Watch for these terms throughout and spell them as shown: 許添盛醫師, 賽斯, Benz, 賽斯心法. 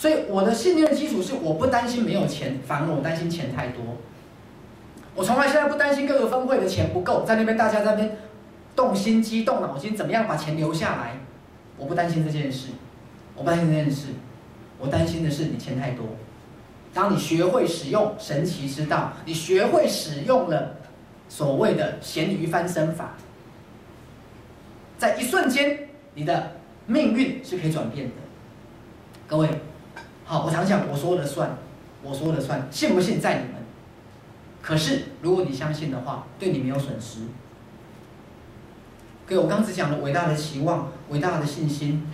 所以我的信念的基础是，我不担心没有钱，反而我担心钱太多。我从来现在不担心各个分会的钱不够，在那边大家在那边动心机、动脑筋，怎么样把钱留下来？我不担心这件事，我不担心这件事，我担心的是你钱太多。当你学会使用神奇之道，你学会使用了所谓的咸鱼翻身法，在一瞬间，你的命运是可以转变的。各位，好，我常讲，我说了算，我说了算，信不信在你们。可是，如果你相信的话，对你没有损失。各位，我刚才讲了伟大的期望、伟大的信心、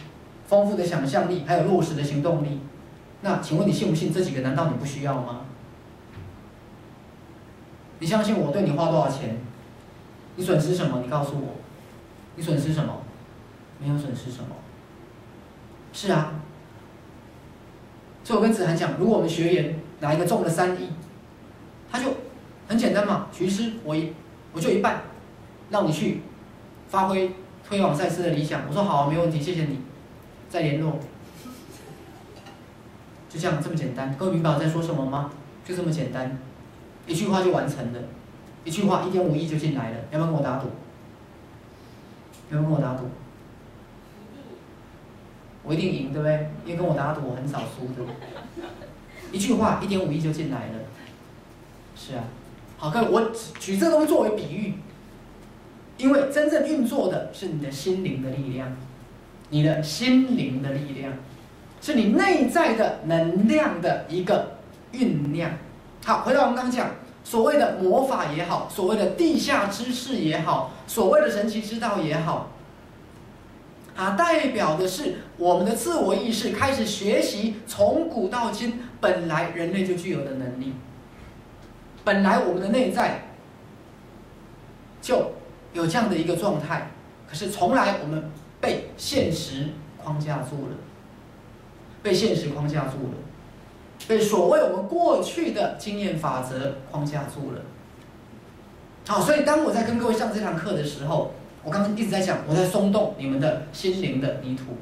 丰富的想象力，还有落实的行动力。那请问你信不信这几个？难道你不需要吗？你相信我对你花多少钱？你损失什么？你告诉我，你损失什么？没有损失什么。是啊。所以我跟子涵讲，如果我们学员哪一个中了3亿，他就很简单嘛，徐师，我就一半，让你去发挥推广赛事的理想。我说好，没问题，谢谢你，再联络。就这样这么简单，各位明白我在说什么吗？就这么简单，一句话就完成了，一句话1.5亿就进来了，要不要跟我打赌？要不要跟我打赌？我一定赢，对不对？因为跟我打赌我很少输，对不对？一句话1.5亿就进来了，是啊。好，各位，我举这个东西作为比喻，因为真正运作的是你的心灵的力量，你的心灵的力量。是你内在的能量的一个酝酿。好，回到我们刚刚讲，所谓的魔法也好，所谓的地下知识也好，所谓的神奇之道也好，它代表的是我们的自我意识开始学习从古到今本来人类就具有的能力。本来我们的内在就有这样的一个状态，可是从来我们被现实框架住了。被现实框架住了，被所谓我们过去的经验法则框架住了。好，所以当我在跟各位上这堂课的时候，我刚刚一直在讲，我在松动你们的心灵的泥土，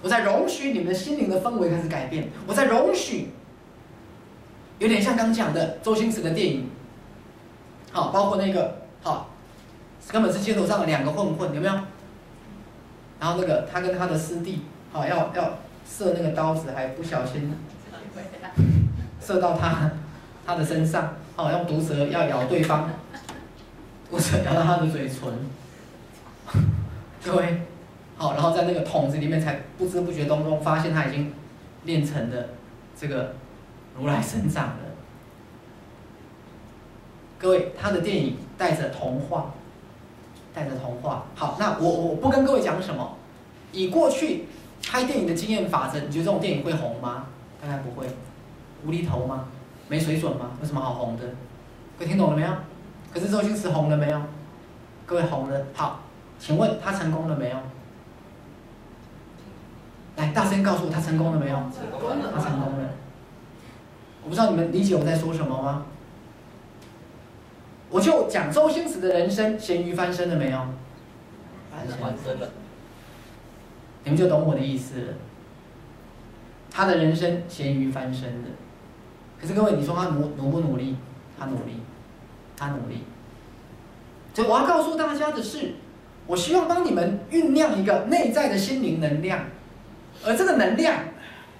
我在容许你们的心灵的氛围开始改变，我在容许，有点像刚讲的周星驰的电影，好，包括那个好，根本是街头上的2个混混，有没有？然后那个他跟他的师弟，好要射那个刀子，还不小心射到他的身上，哦，用毒蛇要咬对方，毒蛇咬到他的嘴唇，各位，好，然后在那个桶子里面才不知不觉当中发现他已经练成了这个如来神掌了。各位，他的电影带着童话，带着童话。好，那我不跟各位讲什么，以过去拍电影的经验法则，你觉得这种电影会红吗？大概不会，无厘头吗？没水准吗？有什么好红的？各位听懂了没有？可是周星驰红了没有？各位红了，好，请问他成功了没有？来，大声告诉我他成功了没有？他成功了。我不知道你们理解我在说什么吗？我就讲周星驰的人生，咸鱼翻身了没有？翻身了。你们就懂我的意思了。他的人生咸鱼翻身的，可是各位，你说他努不努力？他努力，他努力。所以我要告诉大家的是，我希望帮你们酝酿一个内在的心灵能量，而这个能量，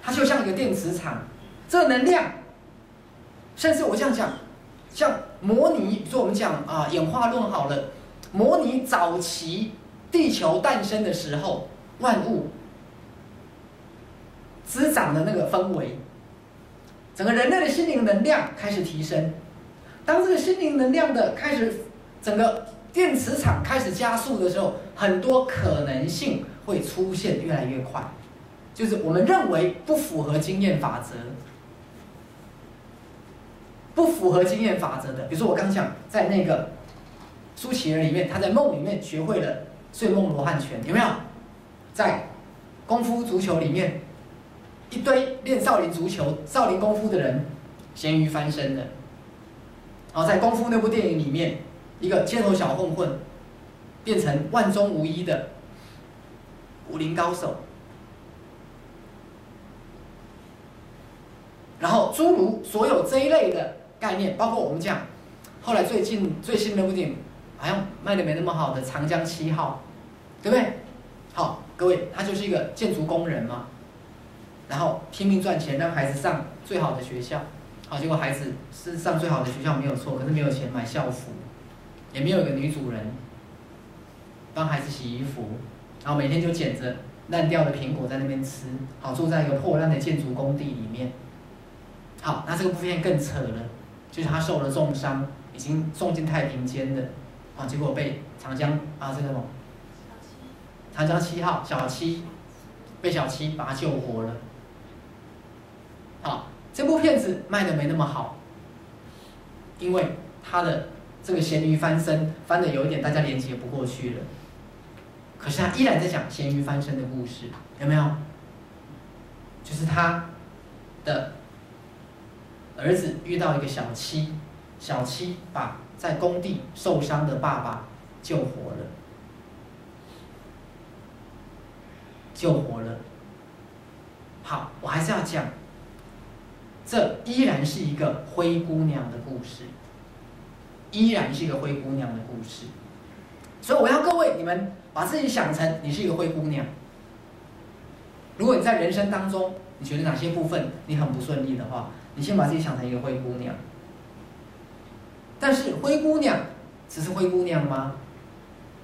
它就像一个电磁场。这个能量，甚至我这样讲，像模拟，比如说我们讲啊演化论好了，模拟早期地球诞生的时候。万物滋长的那个氛围，整个人类的心灵能量开始提升。当这个心灵能量的开始，整个电磁场开始加速的时候，很多可能性会出现越来越快，就是我们认为不符合经验法则、不符合经验法则的，比如说我刚讲在那个苏乞儿里面，他在梦里面学会了睡梦罗汉拳，有没有？在功夫足球里面，一堆练少林足球、少林功夫的人，咸鱼翻身的。然后在功夫那部电影里面，一个街头小混混变成万中无一的武林高手。然后诸如所有这一类的概念，包括我们讲后来最新的部电影好像卖的没那么好的《长江七号》，对不对？好，各位，他就是一个建筑工人嘛，然后拼命赚钱，让孩子上最好的学校。好，结果孩子是上最好的学校没有错，可是没有钱买校服，也没有一个女主人帮孩子洗衣服，然后每天就捡着烂掉的苹果在那边吃。好，住在一个破烂的建筑工地里面。好，那这个部片更扯了，就是他受了重伤，已经送进太平间的，啊，结果被长江啊这个什么，长江七号小七，被小七把他救活了。好。这部片子卖的没那么好，因为它的这个咸鱼翻身翻的有一点大家连接不过去了，可是它依然在讲咸鱼翻身的故事，有没有？就是他的儿子遇到一个小七，小七把在工地受伤的爸爸救活了，救活了。好，我还是要讲。这依然是一个灰姑娘的故事，依然是一个灰姑娘的故事，所以我要各位你们把自己想成你是一个灰姑娘。如果你在人生当中你觉得哪些部分你很不顺利的话，你先把自己想成一个灰姑娘。但是灰姑娘只是灰姑娘吗？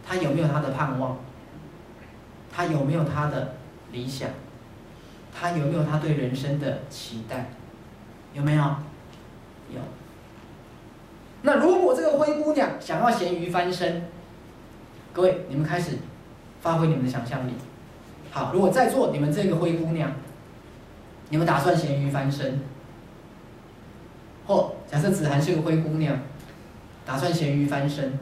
她有没有她的盼望？她有没有她的理想？她有没有她对人生的期待？有没有？有。那如果这个灰姑娘想要咸鱼翻身，各位，你们开始发挥你们的想象力。好，如果在座你们这个灰姑娘，你们打算咸鱼翻身，或假设子涵是个灰姑娘，打算咸鱼翻身。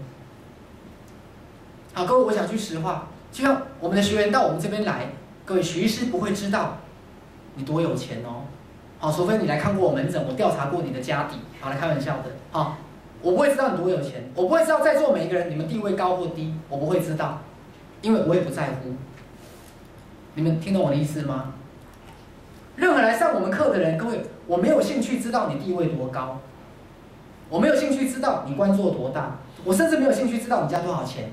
好，各位，我想去实话，就像我们的学员到我们这边来，各位，许医师不会知道你多有钱哦。好，除非你来看过我门诊，我调查过你的家底。好，来开玩笑的。好，我不会知道你多有钱，我不会知道在座每一个人你们地位高或低，我不会知道，因为我也不在乎。你们听懂我的意思吗？任何来上我们课的人，各位，我没有兴趣知道你地位多高，我没有兴趣知道你官做多大，我甚至没有兴趣知道你家多少钱。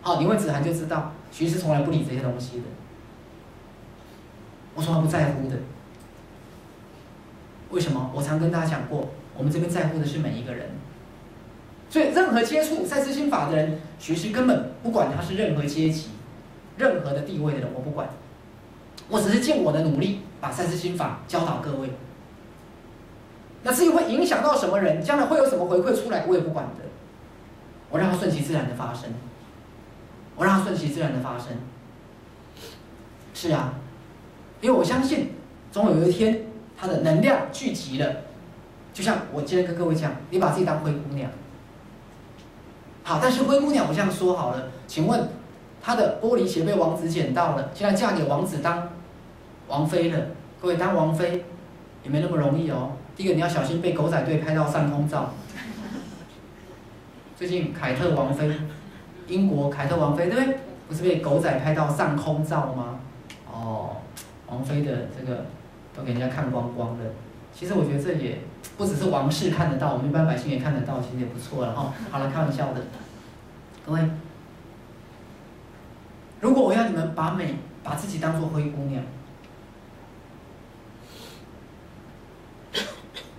好，你问子涵就知道，徐是从来不理这些东西的，我从来不在乎的。为什么？我常跟大家讲过，我们这边在乎的是每一个人，所以任何接触赛斯心法的人，其实根本不管他是任何阶级、任何的地位的人，我不管，我只是尽我的努力把赛斯心法教导各位。那至于会影响到什么人，将来会有什么回馈出来，我也不管的，我让它顺其自然的发生，我让它顺其自然的发生。是啊，因为我相信，总有一天。它的能量聚集了，就像我今天跟各位讲，你把自己当灰姑娘。好，但是灰姑娘我这样说好了，请问她的玻璃鞋被王子捡到了，现在嫁给王子当王妃了。各位，当王妃也没那么容易哦。第一个你要小心被狗仔队拍到上空照。最近凯特王妃，英国凯特王妃对不对？不是被狗仔拍到上空照吗？哦，王妃的这个。都给人家看光光了，其实我觉得这也不只是王室看得到，我们一般百姓也看得到，其实也不错了哈。好了，开玩笑的，各位，如果我要你们把美，把自己当做灰姑娘，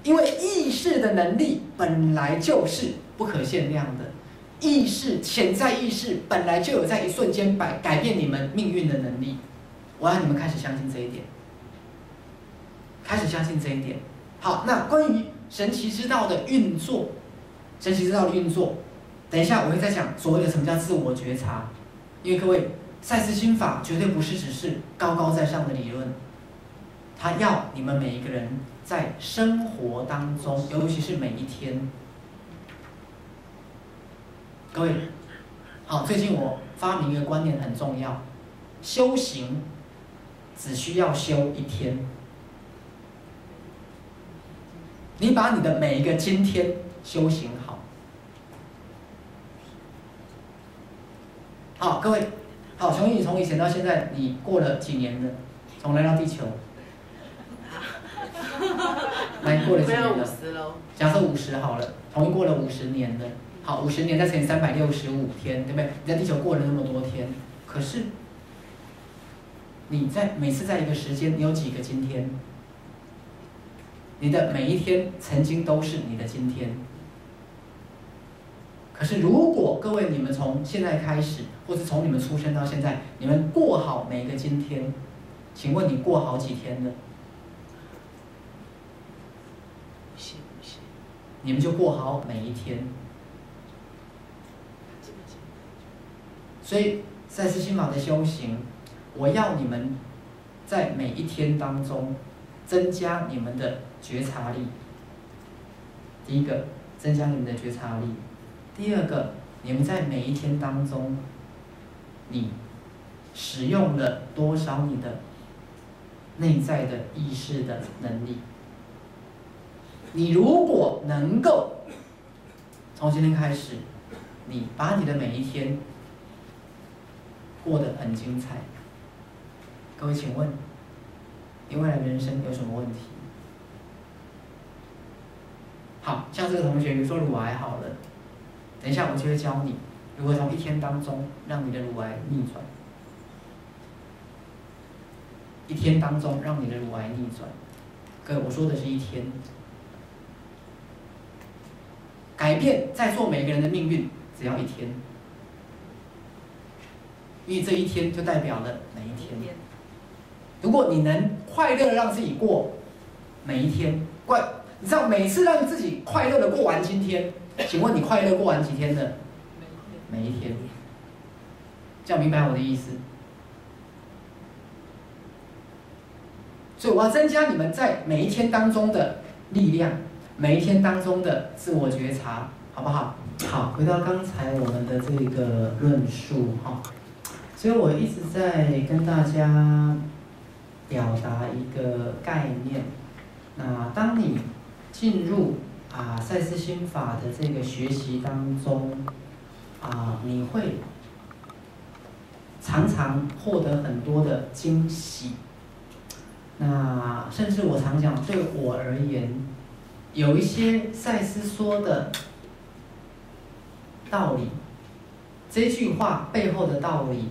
因为意识的能力本来就是不可限量的，意识潜在意识本来就有在一瞬间改变你们命运的能力，我要你们开始相信这一点。开始相信这一点。好，那关于神奇之道的运作，神奇之道的运作，等一下我会再讲所谓的什么叫自我觉察，因为各位，赛斯心法绝对不是只是高高在上的理论，它要你们每一个人在生活当中，尤其是每一天。各位，好，最近我发明一个观念很重要，修行只需要修一天。你把你的每一个今天修行好，好，各位，好，琼玉，从以前到现在，你过了几年了？从来到地球，哎，过了几年了？假设50好了，同一过了50年的，好，50年再乘以365天，对不对？你在地球过了那么多天，可是你在每次在一个时间，你有几个今天？你的每一天曾经都是你的今天。可是如果各位你们从现在开始，或是从你们出生到现在，你们过好每一个今天，请问你过好几天了？ 你们就过好每一天。所以赛斯心法的修行，我要你们在每一天当中增加你们的觉察力。第一个，增加你们的觉察力；第二个，你们在每一天当中，你使用了多少你的内在的意识的能力。 你如果能够从今天开始，你把你的每一天过得很精彩，各位，请问你未来的人生有什么问题？好，像这个同学，比如说乳癌好了，等一下我就会教你如何从一天当中让你的乳癌逆转，一天当中让你的乳癌逆转。各位，我说的是一天。 改变在座每一个人的命运，只要一天，因为这一天就代表了每一天。如果你能快乐的让自己过每一天，你知道每次让自己快乐的过完今天，请问你快乐过完几天的？每一天。这样明白我的意思？所以我要增加你们在每一天当中的力量。 每一天当中的自我觉察，好不好？好，回到刚才我们的这个论述哈，所以我一直在跟大家表达一个概念。那当你进入赛斯心法的这个学习当中，你会常常获得很多的惊喜。那甚至我常讲，对我而言。 有一些赛斯说的道理，这句话背后的道理，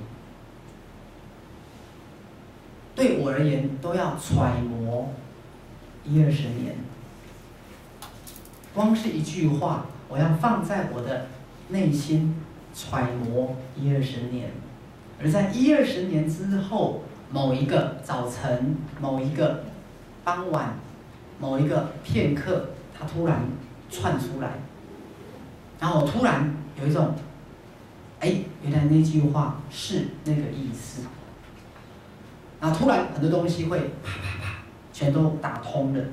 对我而言都要揣摩10、20年。光是一句话，我要放在我的内心揣摩10、20年，而在10、20年之后，某一个早晨，某一个傍晚。 某一个片刻，它突然窜出来，然后我突然有一种，哎，原来那句话是那个意思。然后突然很多东西会啪啪啪，全都打通了。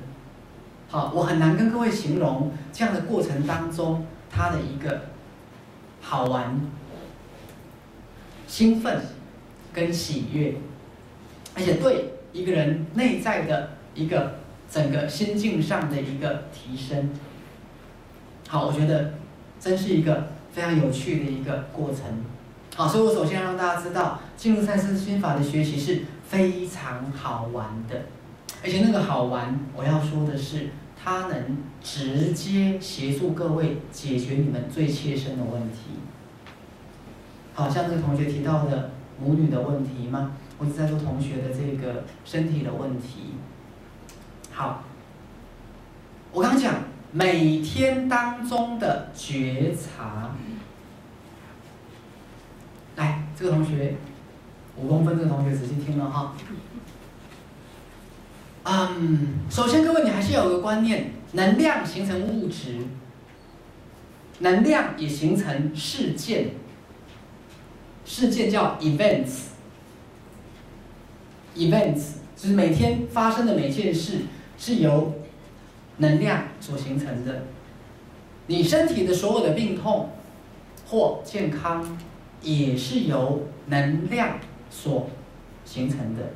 好，我很难跟各位形容这样的过程当中它的一个好玩、兴奋跟喜悦，而且对一个人内在的一个。 整个心境上的一个提升，好，我觉得真是一个非常有趣的一个过程。好，所以我首先让大家知道，进入赛斯心法的学习是非常好玩的，而且那个好玩，我要说的是，它能直接协助各位解决你们最切身的问题。好，像这个同学提到的母女的问题嘛，我一直在做同学的这个身体的问题。 好，我刚讲每天当中的觉察。来，这个同学5公分，这个同学仔细听了哈。首先各位，你还是要有个观念，能量形成物质，能量也形成事件，事件叫 events， 就是每天发生的每件事。 是由能量所形成的。你身体的所有的病痛或健康，也是由能量所形成的。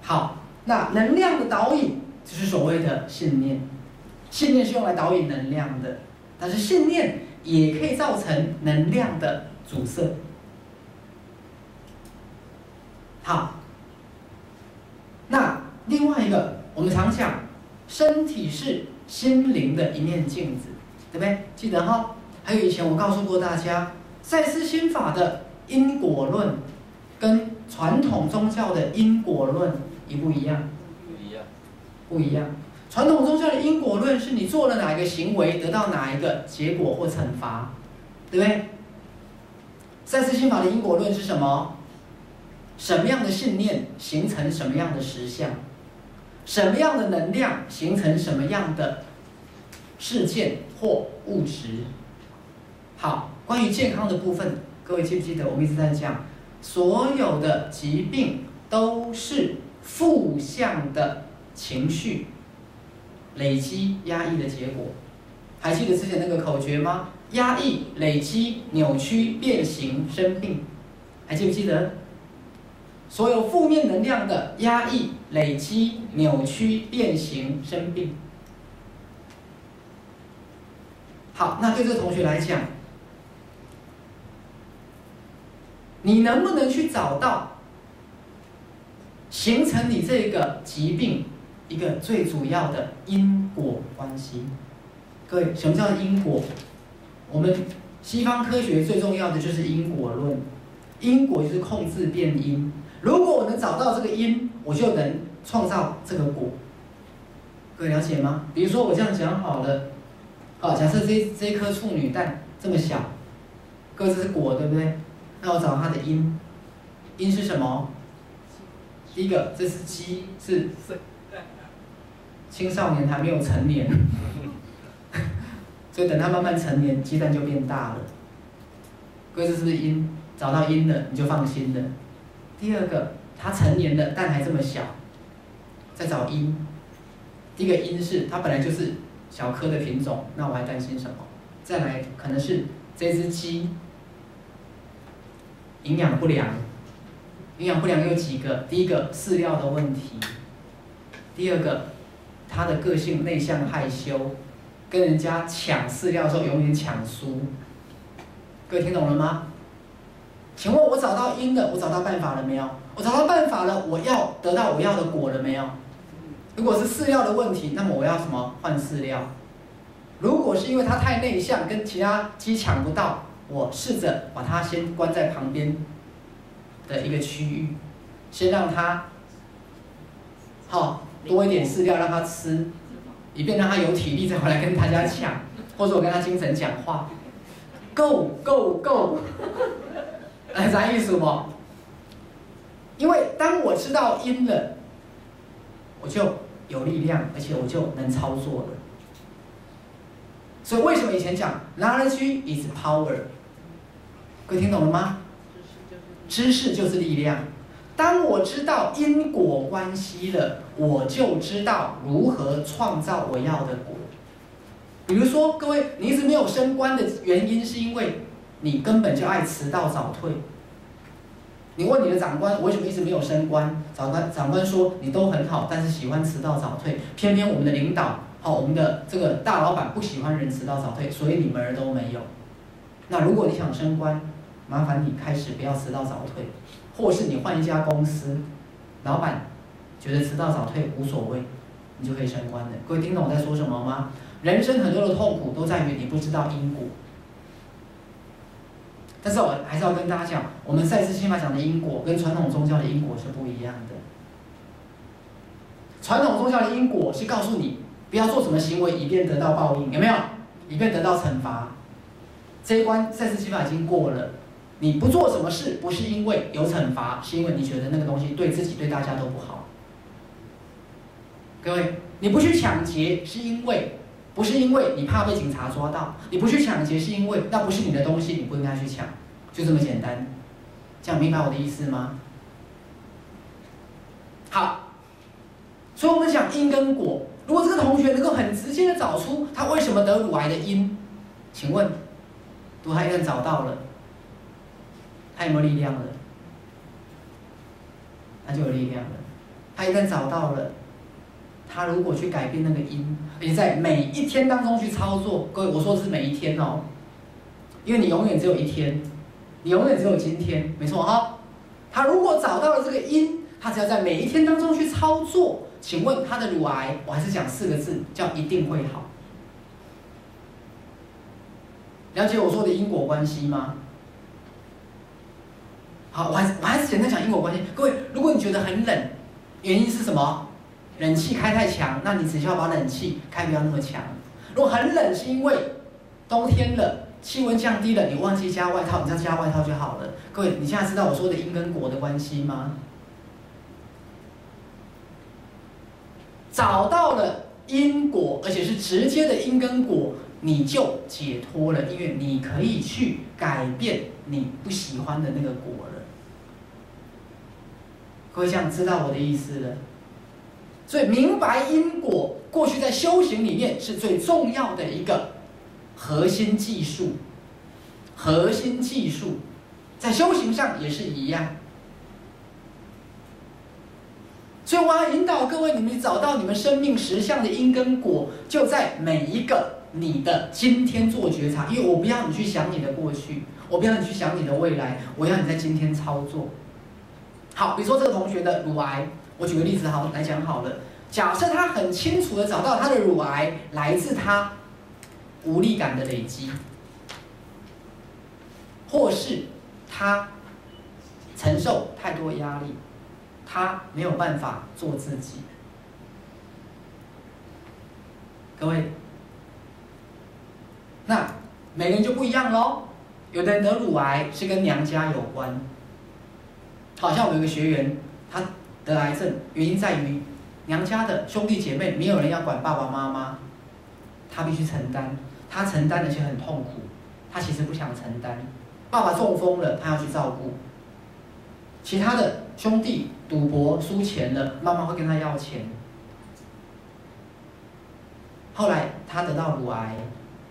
好，那能量的导引就是所谓的信念。信念是用来导引能量的，但是信念也可以造成能量的阻塞。好，那另外一个。 我们常讲，身体是心灵的一面镜子，对不对？记得哈。还有以前我告诉过大家，赛斯心法的因果论跟传统宗教的因果论一不一样？不一样，不一样。传统宗教的因果论是你做了哪一个行为，得到哪一个结果或惩罚，对不对？赛斯心法的因果论是什么？ 什么样的信念形成什么样的实相？什么样的能量形成什么样的事件或物质？好，关于健康的部分，各位记不记得我们一直在讲，所有的疾病都是负向的情绪累积压抑的结果。还记得之前那个口诀吗？压抑、累积、扭曲、变形、生病，还记不记得？ 所有负面能量的压抑、累积、扭曲、变形、生病。好，那对这个同学来讲，你能不能去找到形成你这个疾病一个最主要的因果关系？各位，什么叫因果？我们西方科学最重要的就是因果论，因果就是控制变因。 如果我能找到这个因，我就能创造这个果。各位了解吗？比如说我这样讲好了，好，假设这颗处女蛋这么小，各位这是果对不对？那我找它的因，因是什么？第一个，这是鸡，是青少年还没有成年，所以等它慢慢成年，鸡蛋就变大了。各位这是不是因？找到因了，你就放心了。 第二个，他成年了，蛋还这么小，在找因。第一个因是它本来就是小颗的品种，那我还担心什么？再来，可能是这只鸡营养不良，营养不良有几个？第一个饲料的问题，第二个它的个性内向害羞，跟人家抢饲料的时候永远抢输。各位听懂了吗？ 请问我找到因了，我找到办法了没有？我找到办法了，我要得到我要的果了没有？如果是饲料的问题，那么我要什么？换饲料。如果是因为它太内向，跟其他鸡抢不到，我试着把它先关在旁边的一个区域，先让它好多一点饲料让它吃，以便让它有体力再回来跟大家抢，或者我跟它精神讲话 ，Go Go Go。 啥意思不？因为当我知道因了，我就有力量，而且我就能操作了。所以为什么以前讲 knowledge is power？ 各位听懂了吗？知识就是力量。当我知道因果关系了，我就知道如何创造我要的果。比如说，各位，你一直没有升官的原因，是因为 你根本就爱迟到早退。你问你的长官，我为什么一直没有升官？长官说你都很好，但是喜欢迟到早退。偏偏我们的领导，好，我们的这个大老板不喜欢人迟到早退，所以你门儿都没有。那如果你想升官，麻烦你开始不要迟到早退，或是你换一家公司，老板觉得迟到早退无所谓，你就可以升官了。各位听懂我在说什么吗？人生很多的痛苦都在于你不知道因果。 但是我还是要跟大家讲，我们赛斯心法讲的因果跟传统宗教的因果是不一样的。传统宗教的因果是告诉你不要做什么行为以便得到报应，有没有？以便得到惩罚。这一关赛斯心法已经过了，你不做什么事不是因为有惩罚，是因为你觉得那个东西对自己对大家都不好。各位，你不去抢劫是因为。 不是因为你怕被警察抓到，你不去抢劫是因为那不是你的东西，你不应该去抢，就这么简单。这样明白我的意思吗？好，所以我们讲因跟果。如果这个同学能够很直接的找出他为什么得乳癌的因，请问，如果他一旦找到了，他有没有力量了？他就有力量了。他一旦找到了。 他如果去改变那个因，而且在每一天当中去操作，各位，我说的是每一天哦，因为你永远只有一天，你永远只有今天，没错哈。他如果找到了这个因，他只要在每一天当中去操作，请问他的乳癌，我还是讲四个字，叫一定会好。了解我说的因果关系吗？好，我还是简单讲因果关系。各位，如果你觉得很冷，原因是什么？冷气开太强，那你只需要把冷气开不要那么强。如果很冷，是因为冬天了，气温降低了，你忘记加外套，你再加外套就好了。各位，你现在知道我说的因跟果的关系吗？找到了因果，而且是直接的因跟果，你就解脱了，因为你可以去改变你不喜欢的那个果了。各位这样知道我的意思了？所以明白因果，过去在修行里面是最重要的一个核心技术。核心技术在修行上也是一样。所以我要引导各位，你们找到你们生命实相的因跟果，就在每一个你的今天做觉察。因为我不要你去想你的过去，我不要你去想你的未来，我要你在今天操作。好，比如说这个同学的乳癌，我举个例子好来讲好了。假设他很清楚的找到他的乳癌来自他无力感的累积，或是他承受太多压力。他没有办法做自己。各位，那每个人就不一样咯。有的人得乳癌是跟娘家有关，好像我有一个学员，他得癌症原因在于娘家的兄弟姐妹没有人要管爸爸妈妈，他必须承担，他承担而且很痛苦，他其实不想承担。爸爸中风了，他要去照顾，其他的兄弟赌博输钱了，妈妈会跟他要钱。后来他得到乳癌，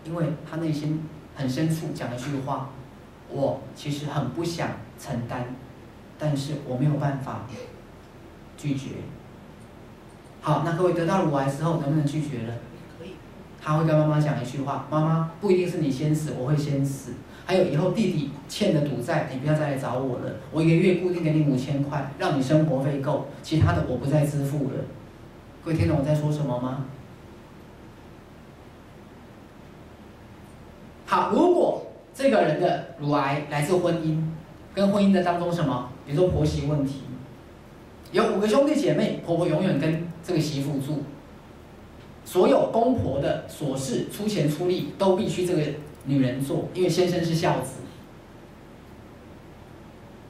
因为他内心很深处讲一句话：我其实很不想承担，但是我没有办法拒绝。好，那各位得到乳癌之后能不能拒绝了？可以。他会跟妈妈讲一句话：妈妈，不一定是你先死，我会先死。还有以后弟弟欠的赌债，你不要再来找我了。我一个月固定给你5000块，让你生活费够，其他的我不再支付了。各位听懂我在说什么吗？好，如果这个人的乳癌来自婚姻，跟婚姻的当中什么，比如说婆媳问题，有5个兄弟姐妹，婆婆永远跟这个媳妇住，所有公婆的琐事、出钱出力都必须这个女人做，因为先生是孝子，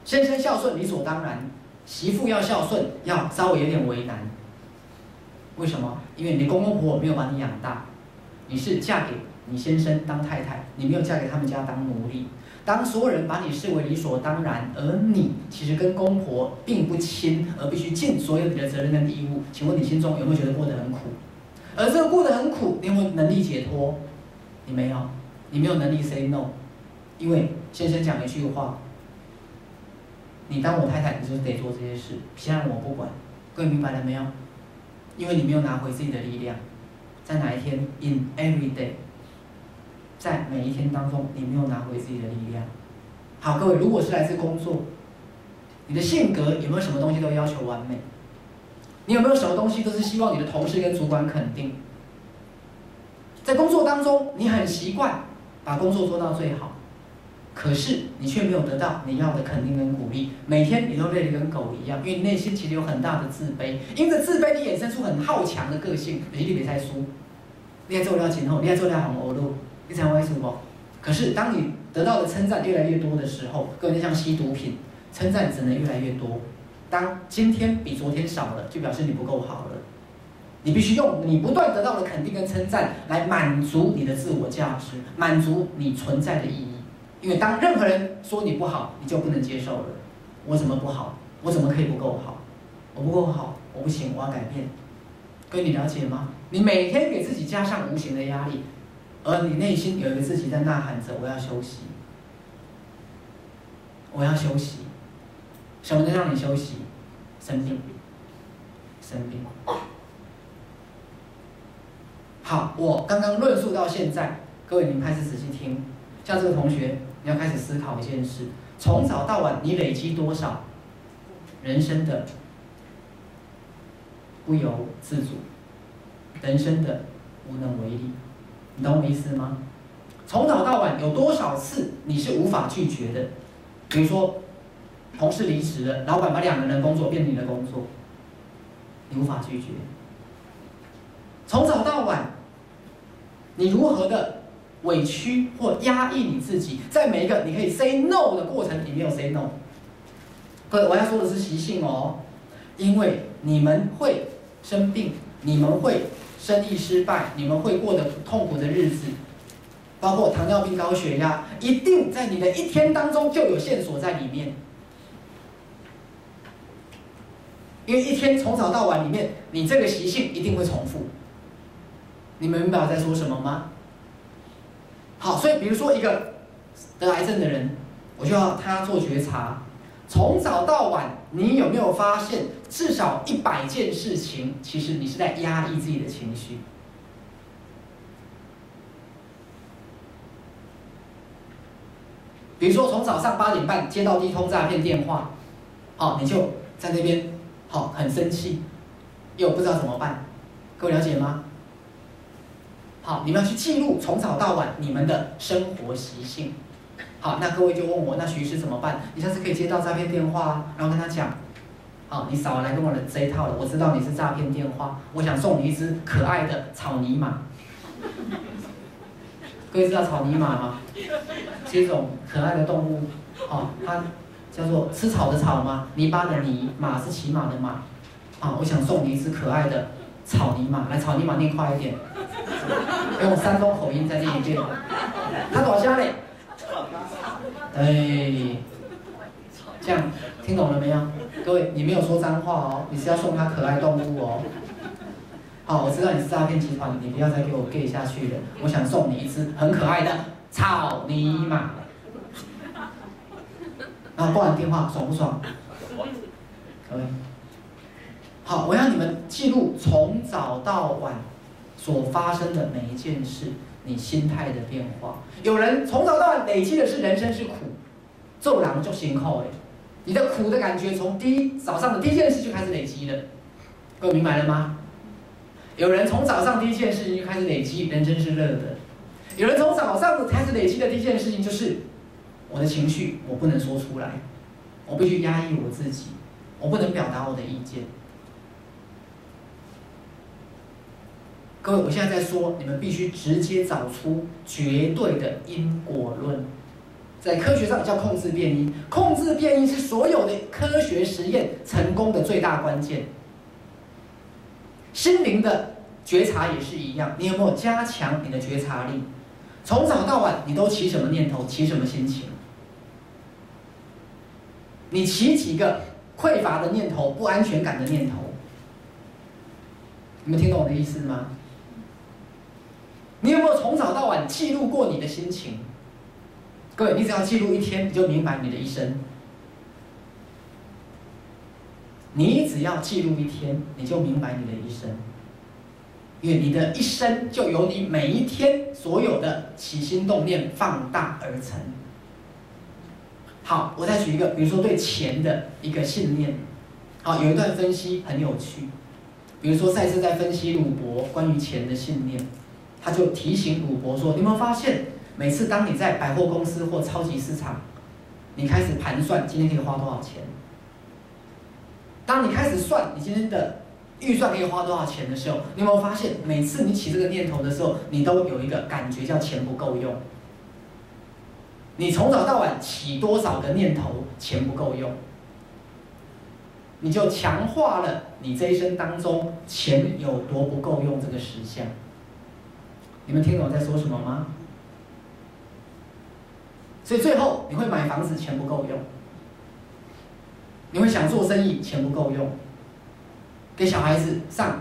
先生孝顺理所当然，媳妇要孝顺要稍微有点为难。为什么？因为你公公婆婆没有把你养大，你是嫁给你先生当太太，你没有嫁给他们家当奴隶。当所有人把你视为理所当然，而你其实跟公婆并不亲，而必须尽所有你的责任跟义务，请问你心中有没有觉得过得很苦？而这个过得很苦，你有没有能力解脱？你没有。你没有能力 say no， 因为先生讲一句话：你当我太太，你就得做这些事，其他人我不管。各位明白了没有？因为你没有拿回自己的力量，在哪一天 ？In every day， 在每一天当中，你没有拿回自己的力量。好，各位，如果是来自工作，你的性格有没有什么东西都要求完美？你有没有什么东西都是希望你的同事跟主管肯定？在工作当中，你很习惯把工作做到最好，可是你却没有得到你要的肯定跟鼓励，每天你都累得跟狗一样，因为你内心其实有很大的自卑，因着自卑你衍生出很好强的个性，你一定在输，你还做不了前后，你还做不了红欧路，你才会输不。可是当你得到的称赞越来越多的时候，各位就像吸毒品，称赞只能越来越多，当今天比昨天少了，就表示你不够好了。你必须用你不断得到的肯定跟称赞来满足你的自我价值，满足你存在的意义。因为当任何人说你不好，你就不能接受了。我怎么不好？我怎么可以不够好？我不够好，我不行，我要改变。各位，你了解吗？你每天给自己加上无形的压力，而你内心有一个自己在呐喊着：我要休息，我要休息。什么能让你休息？生病，生病。好，我刚刚论述到现在，各位你们开始仔细听。像这个同学，你要开始思考一件事：从早到晚，你累积多少人生的不由自主，人生的无能为力，你懂我意思吗？从早到晚有多少次你是无法拒绝的？比如说，同事离职了，老板把两个人的工作变成你的工作，你无法拒绝。从早到晚，你如何的委屈或压抑你自己，在每一个你可以 say no 的过程里面有 say no。各位，我要说的是习性哦，因为你们会生病，你们会生意失败，你们会过得痛苦的日子，包括糖尿病、高血压，一定在你的一天当中就有线索在里面。因为一天从早到晚里面，你这个习性一定会重复。你们明白我在说什么吗？好，所以比如说一个得癌症的人，我就要他做觉察。 从早到晚，你有没有发现，至少100件事情，其实你是在压抑自己的情绪？比如说，从早上8点半接到第一通诈骗电话，好，你就在那边，好，很生气，又不知道怎么办，各位了解吗？好，你们要去记录从早到晚你们的生活习性。 好，那各位就问我，那徐医师怎么办？你下次可以接到诈骗电话，然后跟他讲，好，你少来跟我的这一套了，我知道你是诈骗电话，我想送你一只可爱的草泥马。各位知道草泥马吗？是一种可爱的动物，好，它叫做吃草的草嘛，泥巴的泥，马是骑马的马，啊，我想送你一只可爱的草泥马，来，草泥马念快一点，用山东口音再念一遍，它多少嘞？ 对，这样听懂了没有？各位，你没有说脏话哦，你是要送他可爱动物哦。好，我知道你是诈骗集团，你不要再给我 gay 下去了。我想送你一只很可爱的草泥马。然后挂完电话，爽不爽？各位，好，我要你们记录从早到晚所发生的每一件事。 你心态的变化，有人从早到晚累积的是人生是苦，做人就辛苦哎，你的苦的感觉从早上的第一件事就开始累积了，各位明白了吗？有人从早上第一件事情就开始累积，人生是热的；有人从早上开始累积的第一件事情就是我的情绪我不能说出来，我必须压抑我自己，我不能表达我的意见。 各位，我现在在说，你们必须直接找出绝对的因果论，在科学上叫控制变因。控制变因是所有的科学实验成功的最大关键。心灵的觉察也是一样，你有没有加强你的觉察力？从早到晚，你都起什么念头，起什么心情？你起几个匮乏的念头、不安全感的念头？你们听懂我的意思吗？ 你有没有从早到晚记录过你的心情？各位，你只要记录一天，你就明白你的一生。你只要记录一天，你就明白你的一生，因为你的一生就由你每一天所有的起心动念放大而成。好，我再举一个，比如说对钱的一个信念。好，有一段分析很有趣，比如说赛斯在分析鲁伯关于钱的信念。 他就提醒鲁伯说：“你有没有发现，每次当你在百货公司或超级市场，你开始盘算今天可以花多少钱？当你开始算你今天的预算可以花多少钱的时候，你有没有发现，每次你起这个念头的时候，你都有一个感觉叫钱不够用。你从早到晚起多少个念头，钱不够用，你就强化了你这一生当中钱有多不够用这个实相。” 你们听懂我在说什么吗？所以最后你会买房子，钱不够用；你会想做生意，钱不够用；给小孩子上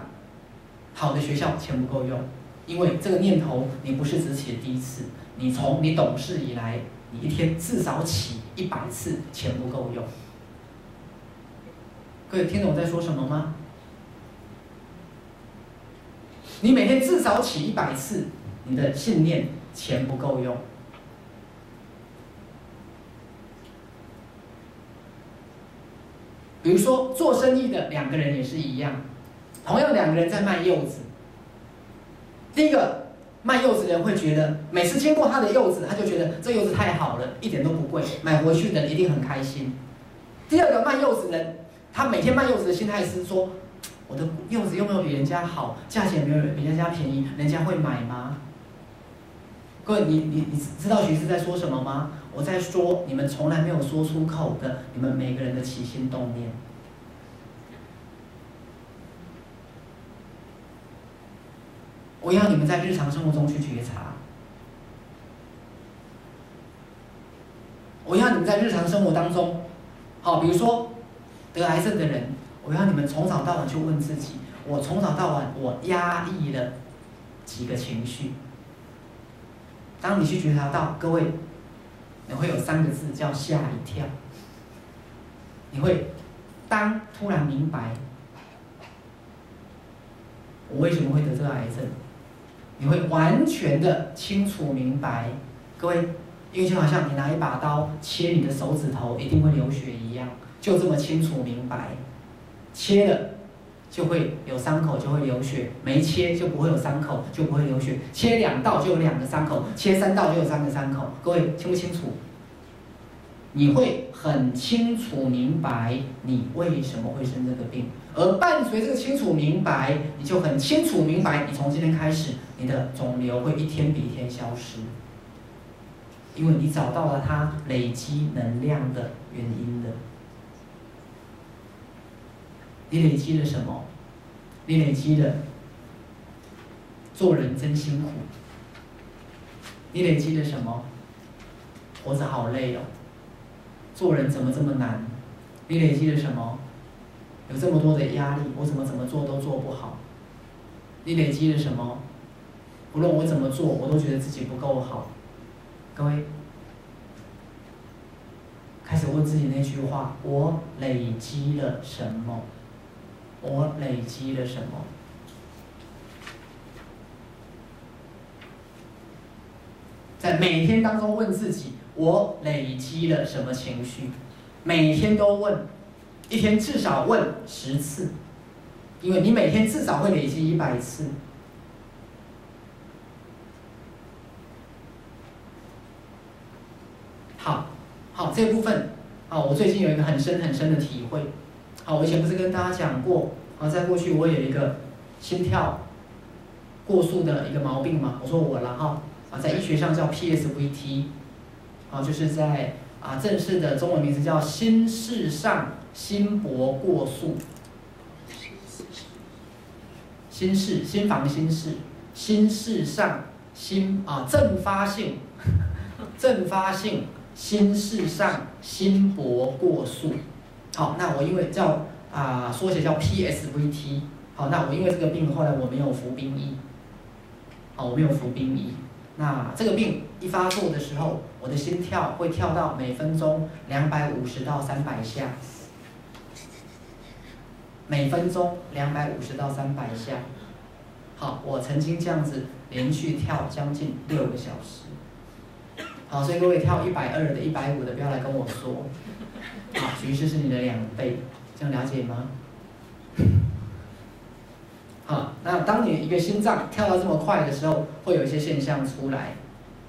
好的学校，钱不够用。因为这个念头，你不是只起第一次，你从你懂事以来，你一天至少起100次，钱不够用。各位听懂我在说什么吗？ 你每天至少起100次，你的信念钱不够用。比如说做生意的两个人也是一样，同样两个人在卖柚子，第一个卖柚子的人会觉得，每次经过他的柚子，他就觉得这柚子太好了，一点都不贵，买回去的人一定很开心。第二个卖柚子人，他每天卖柚子的心态是说，我的柚子又没有比人家好，价钱没有比人家便宜，人家会买吗？ 各位，你知道徐师在说什么吗？我在说你们从来没有说出口的，你们每个人的起心动念。我要你们在日常生活中去觉察，我要你们在日常生活当中，好，比如说得癌症的人，我要你们从早到晚去问自己，我从早到晚我压抑了几个情绪。 当你去觉察到，各位，你会有三个字叫吓一跳。你会当突然明白，我为什么会得这个癌症，你会完全的清楚明白，各位，因为就好像你拿一把刀切你的手指头，一定会流血一样，就这么清楚明白，切了。 就会有伤口，就会流血；没切就不会有伤口，就不会流血。切2道就有2个伤口，切3道就有3个伤口。各位清不清楚？你会很清楚明白你为什么会生这个病，而伴随这个清楚明白，你就很清楚明白，你从今天开始，你的肿瘤会一天比一天消失，因为你找到了它累积能量的原因的。 你累积了什么？你累积了做人真辛苦。你累积了什么？活着好累哦，做人怎么这么难？你累积了什么？有这么多的压力，我怎么做都做不好。你累积了什么？无论我怎么做，我都觉得自己不够好。各位，开始问自己那句话：我累积了什么？ 我累积了什么？在每天当中问自己，我累积了什么情绪？每天都问，一天至少问10次，因为你每天至少会累积100次。好，这部分啊，我最近有一个很深的体会。 好，我以前不是跟大家讲过啊，在过去我有一个心跳过速的一个毛病嘛，我说我了哈啊，在医学上叫 PSVT， 啊，就是在啊正式的中文名字叫心室上心搏过速，心室心房心室心室上心啊阵发性心室上心搏过速。 好，那我因为叫缩写叫 PSVT。好，那我因为这个病，后来我没有服兵役。好，我没有服兵役。那这个病一发作的时候，我的心跳会跳到每分钟250到300下。每分钟250到300下。好，我曾经这样子连续跳将近6个小时。好，所以各位跳120的、150的，不要来跟我说。 啊，徐医师是你的2倍，这样了解吗？好，那当你一个心脏跳到这么快的时候，会有一些现象出来。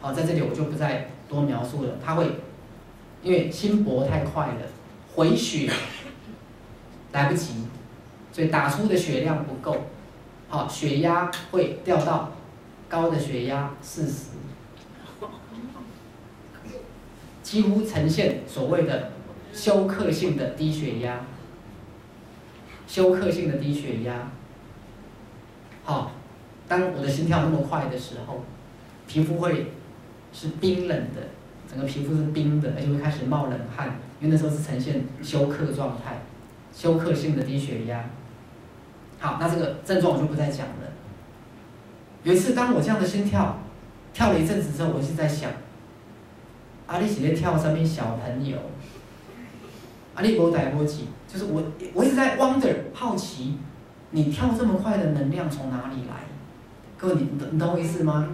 好，在这里我就不再多描述了。它会因为心搏太快了，回血来不及，所以打出的血量不够。好，血压会掉到高的血压40，几乎呈现所谓的。 休克性的低血压，休克性的低血压。好，当我的心跳那么快的时候，皮肤会是冰冷的，整个皮肤是冰的，而且会开始冒冷汗，因为那时候是呈现休克状态，休克性的低血压。好，那这个症状我就不再讲了。有一次，当我这样的心跳跳了一阵子之后，我就在想，你是在跳什么小朋友？ 阿力波代波吉，就是我一直在 wonder 好奇，你跳这么快的能量从哪里来？各位，你懂我意思吗？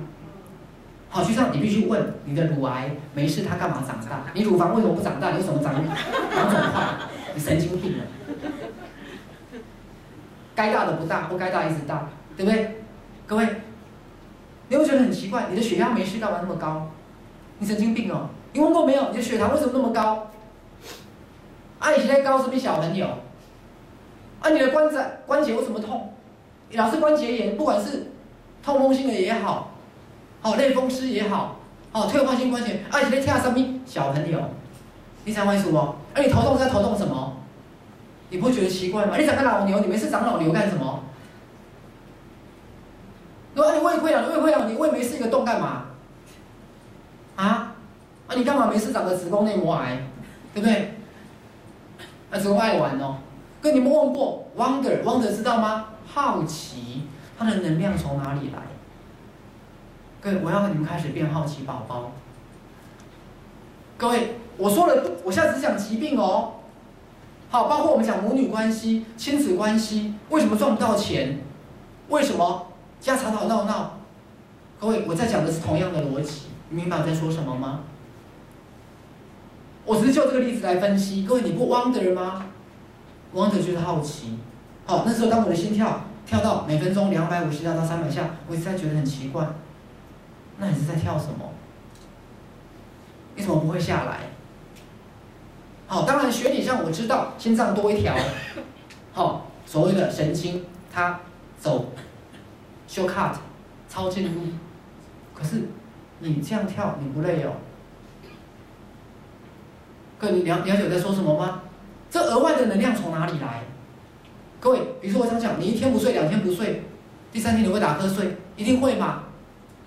好，就像你必须问你的乳癌没事，它干嘛长大？你乳房为什么不长大？你为什么长这么快？你神经病了！该大的不大，不该大一直大，对不对？各位，你会觉得很奇怪，你的血压没事干嘛那么高？你神经病哦！你问过没有？你的血糖为什么那么高？啊，你现在高是不是小朋友？啊，你的关节为什么痛？你老是关节炎，不管是痛风性的也好，哦，类风湿也好，哦，退化性关节，啊，你现在跳什么？小朋友，你想为什么？啊，你头痛在头痛什么？ 你不会觉得奇怪吗？你长个老牛，你没事长老牛干什么？如果你胃溃疡，你胃没事一个洞干嘛？啊，你干嘛没事长个子宫内膜癌，对不对？啊，子宫爱玩哦。跟你们问过 ，wonder 知道吗？好奇，它的能量从哪里来？各位，我要你们开始变好奇宝宝。各位，我说了，我现在只讲疾病哦。 好，包括我们讲母女关系、亲子关系，为什么赚不到钱？为什么家吵吵闹闹？各位，我在讲的是同样的逻辑，你明白我在说什么吗？我只是就这个例子来分析。各位，你不 wonder 吗 ？wonder 就是好奇。好，那时候当我的心跳到每分钟250下到300下，我一直在觉得很奇怪。那你是在跳什么？你怎么不会下来？ 好，当然学理上我知道心脏多一条，好，所谓的神经它走 shortcut 超近路，可是你这样跳你不累哦？各位，你了解我在说什么吗？这额外的能量从哪里来？各位，比如说我想讲，你一天不睡，2天不睡，第3天你会打瞌睡，一定会嘛？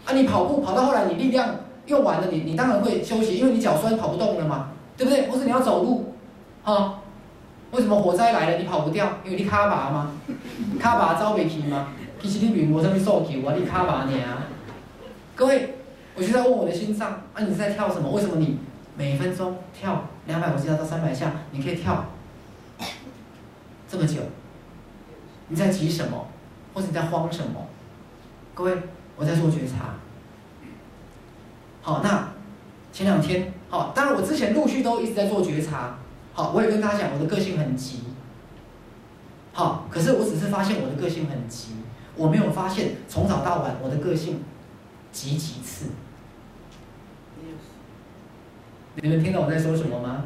啊，你跑步跑到后来你力量用完了，你当然会休息，因为你脚酸跑不动了嘛。 对不对？或是你要走路，啊？为什么火灾来了你跑不掉？因为你卡拔嘛，卡拔走不去嘛。其实你并无什么诉求啊，你卡拔呢？各位，我就在问我的心脏啊，你是在跳什么？为什么你每分钟跳250下到300下，你可以跳这么久？你在急什么？或者你在慌什么？各位，我在做觉察。好，那前2天。 好，当然我之前陆续都一直在做觉察。好，我也跟大家讲，我的个性很急。好，可是我只是发现我的个性很急，我没有发现从早到晚我的个性急几次。你们听懂我在说什么吗？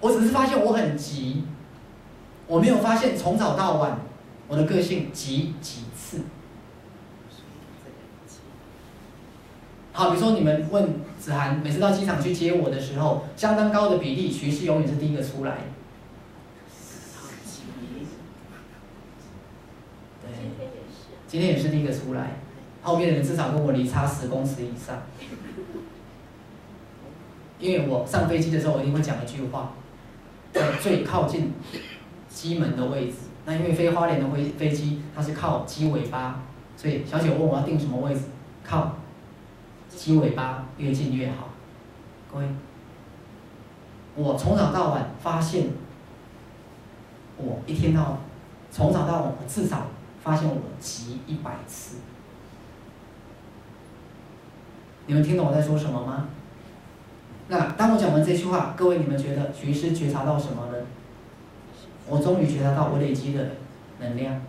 我只是发现我很急，我没有发现从早到晚我的个性急几次。 好，比如说你们问子涵，每次到机场去接我的时候，相当高的比例，徐氏永远是第一个出来。对，今天也是第一个出来，后面的人至少跟我离差10公尺以上。因为我上飞机的时候，我一定会讲一句话，在最靠近机门的位置。那因为飞花莲的飞机，它是靠机尾巴，所以小姐问我要定什么位置，靠。 鸡尾巴越近越好，各位。我从早到晚发现，我一天到晚，从早到晚，我至少发现我急100次。你们听懂我在说什么吗？那当我讲完这句话，各位你们觉得徐医师觉察到什么呢？我终于觉察到我累积的能量。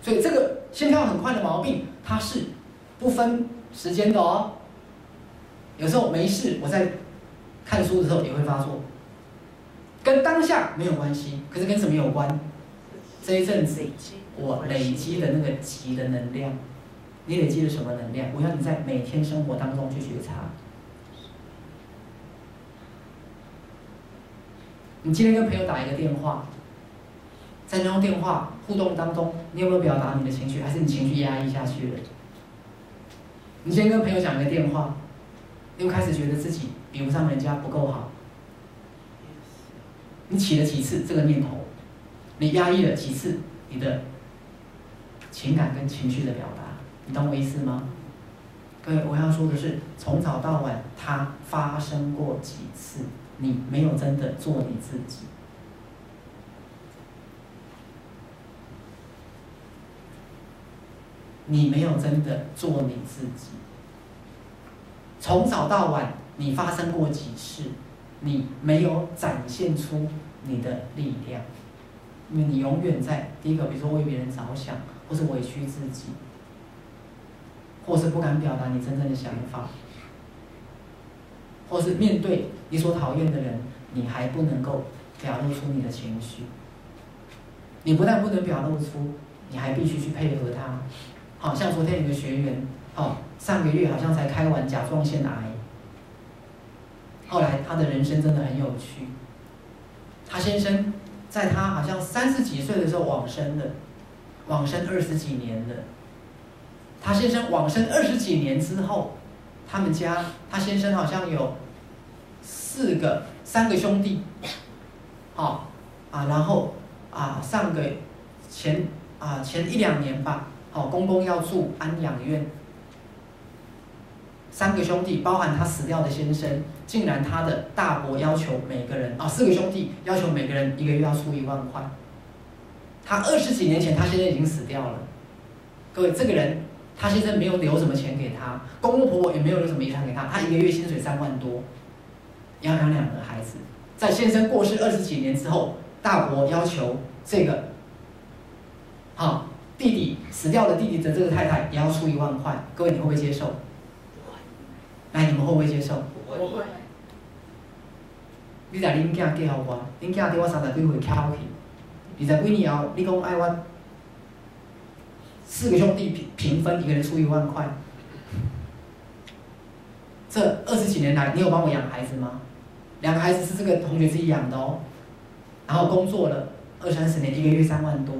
所以这个心跳很快的毛病，它是不分。 时间的哦，有时候没事，我在看书的时候也会发作，跟当下没有关系，可是跟什么有关？这一阵子我累积的那个急的能量，你累积了什么能量？我要你在每天生活当中去觉察。你今天跟朋友打一个电话，在那通电话互动当中，你有没有表达你的情绪，还是你情绪压抑下去了？ 你先跟朋友讲一个电话，你又开始觉得自己比不上人家，不够好。你起了几次这个念头？你压抑了几次你的情感跟情绪的表达？你懂我意思吗？各位，我要说的是，从早到晚，它发生过几次，你没有真的做你自己。你没有真的做你自己，从早到晚，你发生过几次？你没有展现出你的力量，因为你永远在第一个，比如说为别人着想，或是委屈自己，或是不敢表达你真正的想法，或是面对你所讨厌的人，你还不能够表露出你的情绪。你不但不能表露出，你还必须去配合他。好像昨天有个学员，上个月好像才开完甲状腺癌，后来他的人生真的很有趣。他先生在他好像30几岁的时候往生的，往生20几年的。他先生往生20几年之后，他们家他先生好像有三个兄弟，然后前1、2年吧，公公要住安养院。3个兄弟，包含他死掉的先生，竟然他的大伯要求每个人4个兄弟要求每个人1个月要出1万块。他20几年前他先生已经死掉了，各位，这个人他先生没有留什么钱给他，公公婆婆也没有留什么遗产给他，他1个月薪水3万多，要养2个孩子。在先生过世20几年之后，大伯要求这个弟弟死掉了，弟弟的这个太太也要出1万块，各位，你会不会接受？来，你们会不会接受？不会。你把恁囝嫁给我，恁囝对我30几岁娶去，20几年后，你讲爱我4个兄弟平分，1个人出1万块。这20几年来，你有帮我养孩子吗？2个孩子是这个同学自己养的哦。然后工作了20、30年，1个月3万多，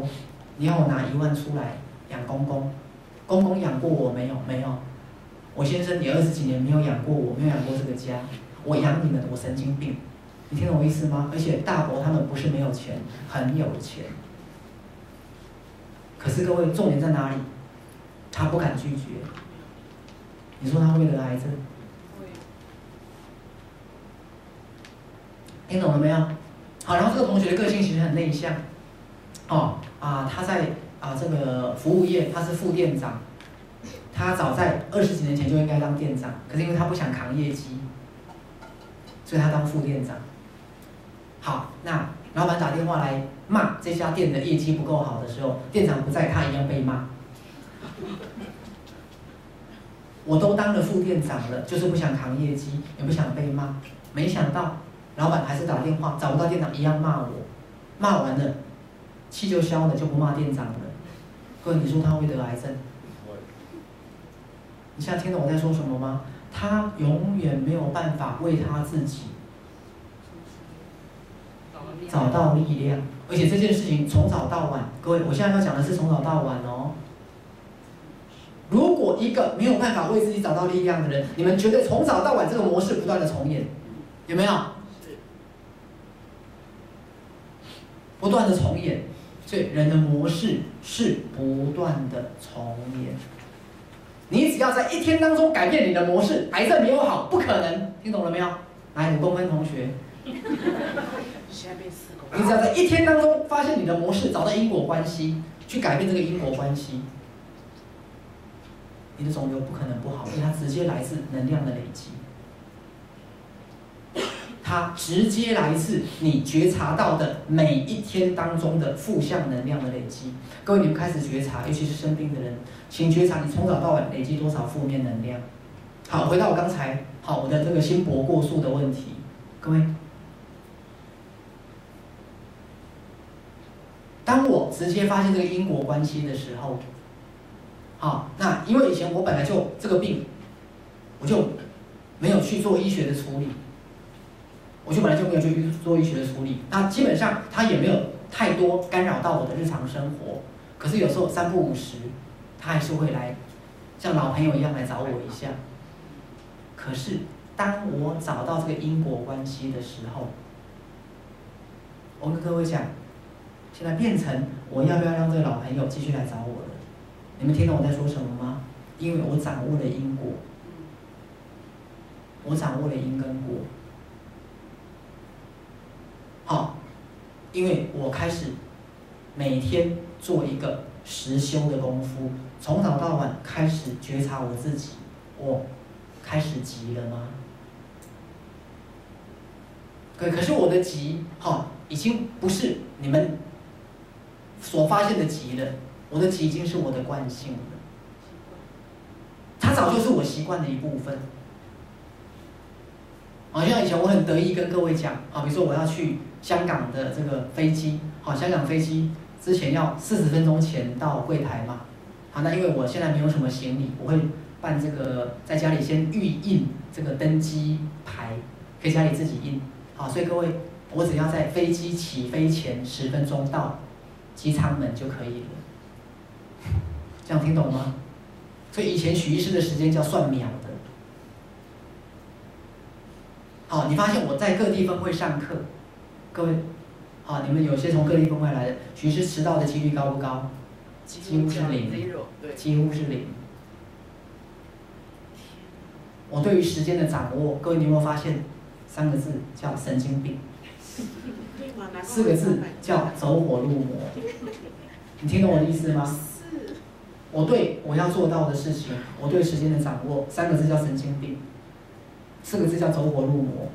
你要我拿1万出来养公公？公公养过我没有？没有。我先生也20几年没有养过我，没有养过这个家。我养你们，我神经病！你听懂我意思吗？而且大伯他们不是没有钱，很有钱。可是各位，重点在哪里？他不敢拒绝。你说他会得癌症？听懂了没有？好，然后这个同学的个性其实很内向。他在这个服务业，他是副店长。他早在20几年前就应该当店长，可是因为他不想扛业绩，所以他当副店长。好，那老板打电话来骂这家店的业绩不够好的时候，店长不在，他一样被骂。我都当了副店长了，就是不想扛业绩，也不想被骂。没想到老板还是打电话找不到店长，一样骂我。骂完了，气就消了，就不骂店长了。各位，你说他会得癌症？你现在听懂我在说什么吗？他永远没有办法为他自己找到力量，而且这件事情从早到晚，各位，我现在要讲的是从早到晚哦。如果一个没有办法为自己找到力量的人，你们觉得从早到晚这个模式不断的重演，有没有？不断的重演，所以人的模式是不断的重演。你只要在一天当中改变你的模式，癌症没有好，不可能。听懂了没有？来，5公分同学，你只要在一天当中发现你的模式，找到因果关系，去改变这个因果关系，你的肿瘤不可能不好，因为它直接来自能量的累积，它直接来自你觉察到的每一天当中的负向能量的累积。各位，你们开始觉察，尤其是生病的人。请觉察你从早到晚累积多少负面能量。好，回到我刚才我的这个心搏过速的问题，各位，当我直接发现这个因果关系的时候，那因为以前我本来就这个病，我就没有去做医学的处理，那基本上它也没有太多干扰到我的日常生活，可是有时候3不5时。他还是会来，像老朋友一样来找我一下。可是，当我找到这个因果关系的时候，我跟各位讲，现在变成我要不要让这个老朋友继续来找我了？你们听懂我在说什么吗？因为我掌握了因果，我掌握了因跟果。因为我开始每天做一个实修的功夫。从早到晚开始觉察我自己，我开始急了吗？可是我的急，已经不是你们所发现的急了，我的急已经是我的惯性了，它早就是我习惯的一部分。好像以前我很得意跟各位讲啊，比如说我要去香港的这个飞机，香港飞机之前要40分钟前到柜台嘛，那因为我现在没有什么行李，我会办这个在家里先预印这个登机牌，可以家里自己印，所以各位我只要在飞机起飞前10分钟到机舱门就可以了，这样听懂吗？所以以前许医师的时间叫算秒的。好，你发现我在各地分会上课，各位，好，你们有些从各地分会来的，许医师迟到的几率高不高？几乎是零，几乎是零。我对于时间的掌握，各位你有没有发现？3个字叫神经病，4个字叫走火入魔。你听懂我的意思吗？我对我要做到的事情，我对时间的掌握，3个字叫神经病。4个字叫走火入魔，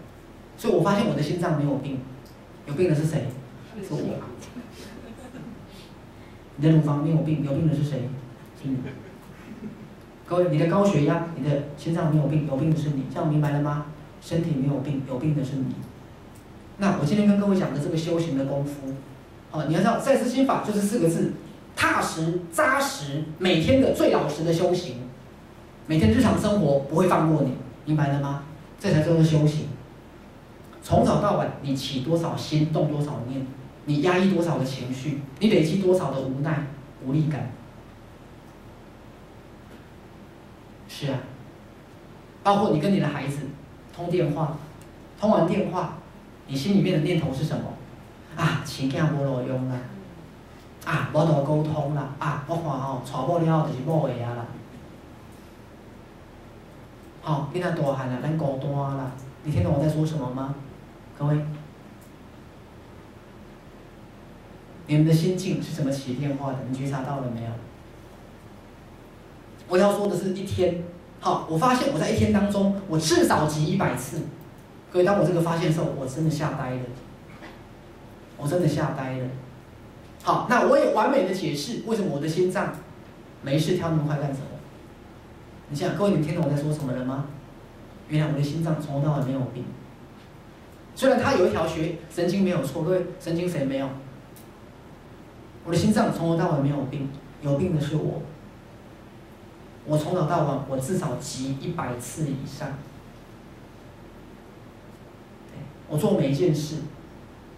所以我发现我的心脏没有病，有病的是谁？是我。你的乳房没有病，有病的是谁？是你。各位，你的高血压、你的心脏没有病，有病的是你，这样明白了吗？身体没有病，有病的是你。那我今天跟各位讲的这个修行的功夫，你要知道，赛斯心法就是4个字：踏实、扎实，每天的最老实的修行，每天日常生活不会放过你，明白了吗？这才叫做修行。从早到晚，你起多少心，动多少念，你压抑多少的情绪，你累积多少的无奈、无力感。是啊，包括你跟你的孩子通电话，通完电话，你心里面的念头是什么？啊，钱囝无路用啦，啊，无多沟通啦，啊，我看娶某了后就是某个啊啦。你那大汉啦，咱孤单啦，你听懂我在说什么吗？各位，你们的心境是怎么起变化的？你觉察到了没有？我要说的是一天，我发现我在一天当中，我至少急100次。各位，当我这个发现的时候，我真的吓呆了，我真的吓呆了。好，那我也完美的解释为什么我的心脏没事跳那么快干什么。你想，各位，你们听懂我在说什么了吗？原来我的心脏从头到尾没有病，虽然它有一条神经没有错，各位，神经谁没有？我的心脏从头到尾没有病，有病的是我。我从早到晚，我至少急100次以上。我做每一件事，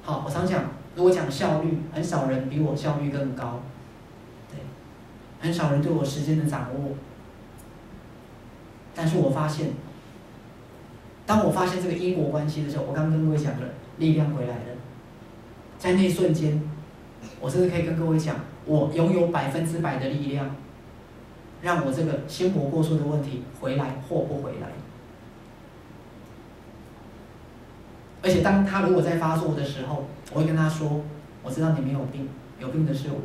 我常讲，如果讲效率，很少人比我效率更高，很少人对我时间的掌握。但是我发现，当我发现这个因果关系的时候，我刚跟各位讲了，力量回来了。在那一瞬间，我甚至可以跟各位讲，我拥有100%的力量，让我这个心魔过错的问题回来或不回来。而且当他如果在发作的时候，我会跟他说：“我知道你没有病，有病的是我。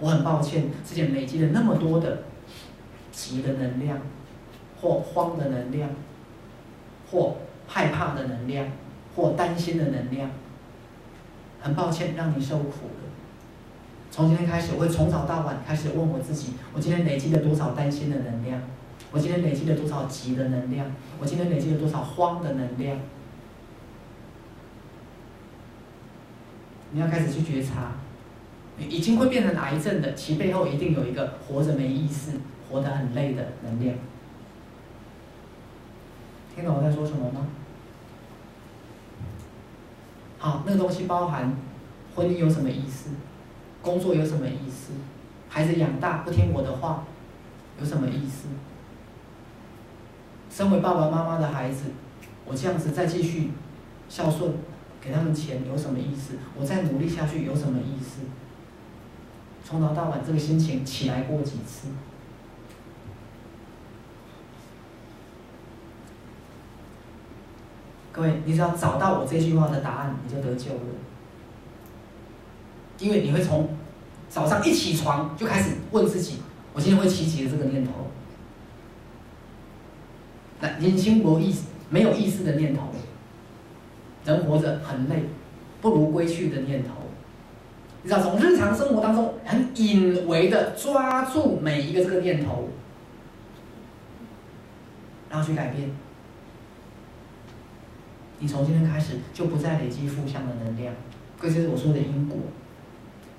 我很抱歉，之前累积了那么多的急的能量。”或慌的能量，或害怕的能量，或担心的能量，很抱歉让你受苦了。从今天开始，我会从早到晚开始问我自己：我今天累积了多少担心的能量？我今天累积了多少急的能量？我今天累积了多少慌的能量？你要开始去觉察，已经会变成癌症的，其背后一定有一个活着没意思、活得很累的能量。听懂我在说什么吗？好，那个东西包含婚姻有什么意思，工作有什么意思，孩子养大不听我的话有什么意思？身为爸爸妈妈的孩子，我这样子再继续孝顺，给他们钱有什么意思？我再努力下去有什么意思？从早到晚这个心情起来过几次？各位，你只要找到我这句话的答案，你就得救了。因为你会从早上一起床就开始问自己：我今天会起急的这个念头，那年轻没有意思的念头，人活着很累，不如归去的念头。你知道，从日常生活当中很隐微的抓住每一个这个念头，然后去改变。你从今天开始就不再累积负向的能量，这就是我说的因果。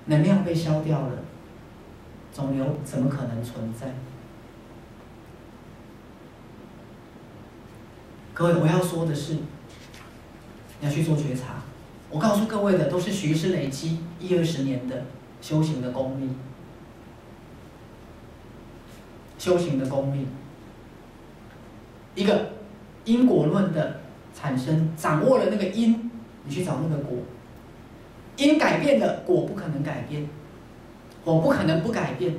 能量被消掉了，肿瘤怎么可能存在？各位，我要说的是，你要去做觉察。我告诉各位的都是徐师累积10-20年的修行的功力，修行的功力。一个因果论的产生，掌握了那个因，你去找那个果。因改变了，果不可能改变，我不可能不改变。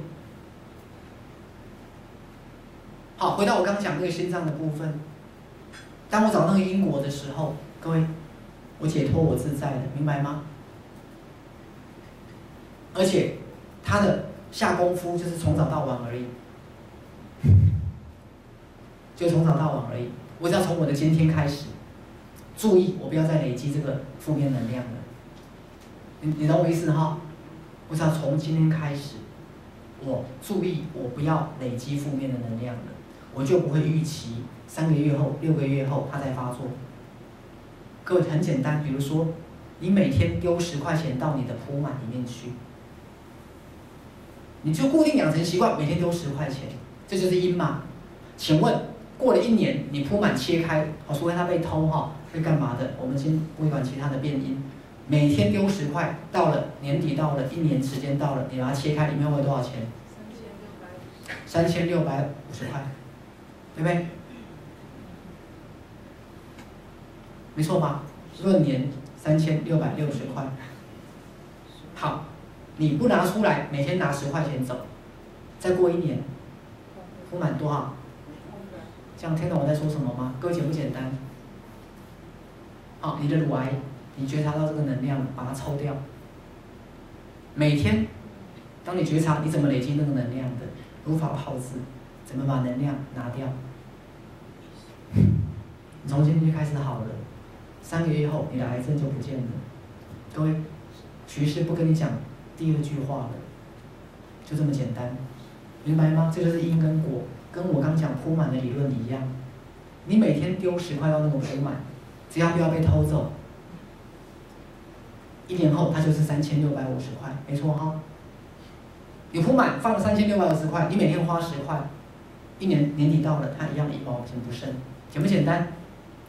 好，回到我刚刚讲那个心脏的部分。当我找那个因果的时候，各位，我解脱，我自在了，明白吗？而且，他的下功夫就是从早到晚而已，就从早到晚而已。我只要从我的今天开始，注意我不要再累积这个负面能量了。你懂我意思哈？我只要从今天开始，我注意我不要累积负面的能量了，我就不会预期3个月后、6个月后它才发作。各位很简单，比如说，你每天丢10块钱到你的铺满里面去，你就固定养成习惯，每天丢10块钱，这就是因嘛。请问过了1年，你铺满切开，好，除非它被偷哈，会干嘛的？我们先不管其他的变因，每天丢10块，到了年底，到了1年时间到了，你把它切开，里面会有多少钱？3650块，对不对？没错吧？闰年3660块。好，你不拿出来，每天拿10块钱走，再过1年，不满多少？这样听懂我在说什么吗？各位简不简单？好，你的乳癌，你觉察到这个能量，把它抽掉。每天，当你觉察你怎么累积那个能量的，如法炮制，怎么把能量拿掉？你从今天就开始好了。3个月后，你的癌症就不见了。各位，徐师不跟你讲第2句话了，就这么简单，明白吗？这就是因跟果，跟我刚讲铺满的理论一样。你每天丢10块到那种铺满，只要不要被偷走，1年后它就是3650块，没错哈。你铺满放了3650块，你每天花10块，1年年底到了，它一样1毛钱不剩，简不简单？